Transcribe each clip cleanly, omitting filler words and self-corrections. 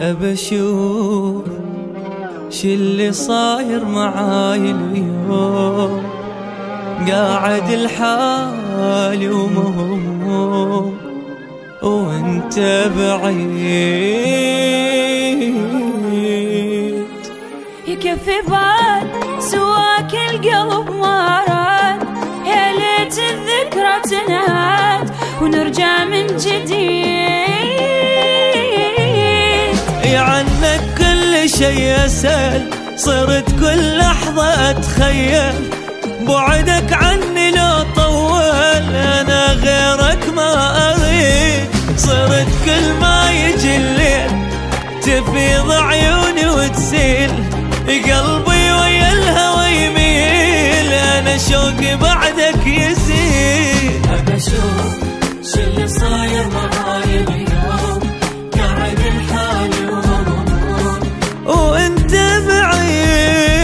أبشوف شو اللي صاير معاي اليوم، قاعد لحالي ومهموم وانت بعيد. يكفي بعد سواك القلب ما راد، يا ليت الذكرى تنعاد ونرجع من جديد. يعنك كل شي أسأل، صرت كل لحظة أتخيل بعدك عني لو طول أنا غيرك ما أريد. صرت كل ما يجي الليل تفيض عيوني وتسيل، قلبي ويا الهوى يميل، أنا شوقي بعدك يزيد. أبشوف شو اللي صاير معاي اليوم، قاعد لحالي ومهموم وأنت بعيد.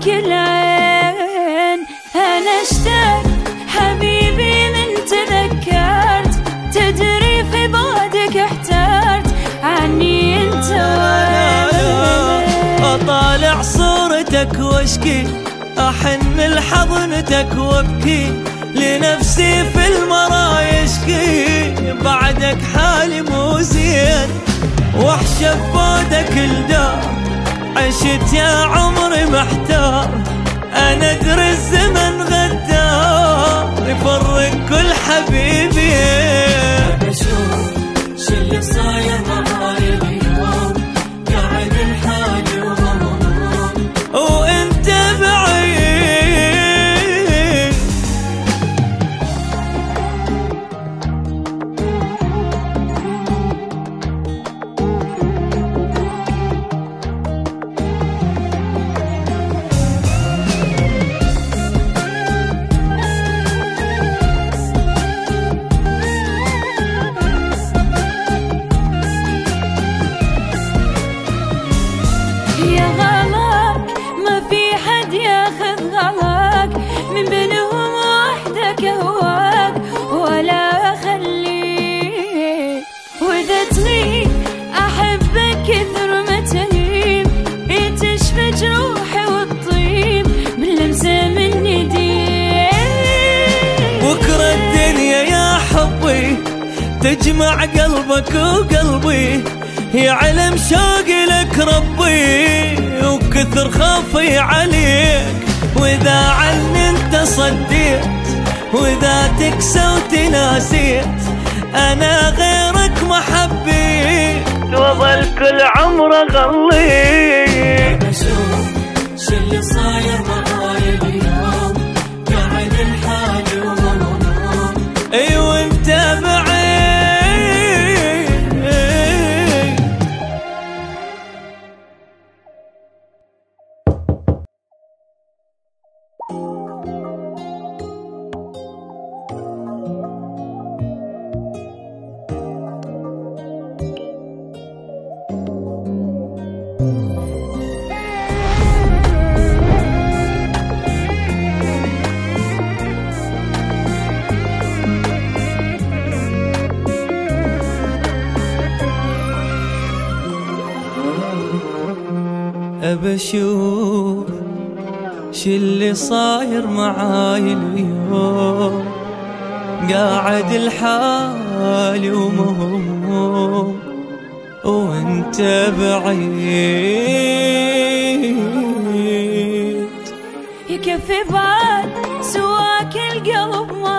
بكل عين أنا اشتاق حبيبي من تذكرت، تدري في بعدك احترت عني انت وانا. أطالع صورتك واشكي، أحن لحضنتك وابكي، لنفسي في المرايا اشكي بعدك حالي مو زين. وحشة بفوتك الدار، عشت يا عمري محتار، أنا أدري الزمن غدار يفرق كل حبيبي. أبشوف شو اللي صاير معاي اليوم، قاعد لحالي ومهموم وأنت بعيد. بكرة الدنيا يا حبي تجمع قلبك وقلبي، يعلم شوقي لك ربي وكثر خوفي عليك. وإذا عني انت صديت، وإذا تكسوت ناسيت، أنا غيرك ما حبيت وظل كل عمره غليت. أبشوف شو اللي صاير معاي اليوم، قاعد لحالي ومهموم وانت بعيد. أبشوف شو اللي صاير معاي اليوم، قاعد لحالي ومهموم وانت بعيد. يكفي بعد سواك القلب